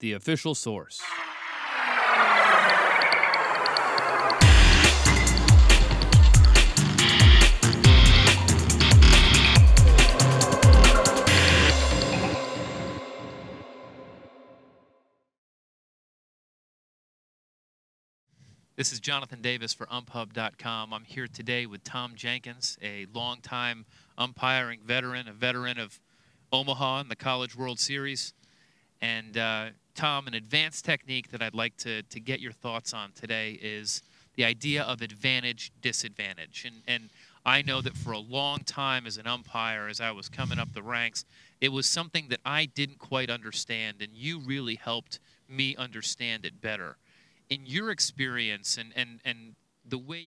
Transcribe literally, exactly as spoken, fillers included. the official source. This is Jonathan Davis for ump hub dot com. I'm here today with Tom Jenkins, a longtime umpiring veteran, a veteran of Omaha in the College World Series. And uh, Tom, an advanced technique that I'd like to, to get your thoughts on today is the idea of advantage, disadvantage. And, and I know that for a long time as an umpire, as I was coming up the ranks, it was something that I didn't quite understand, and you really helped me understand it better. In your experience and, and, and the way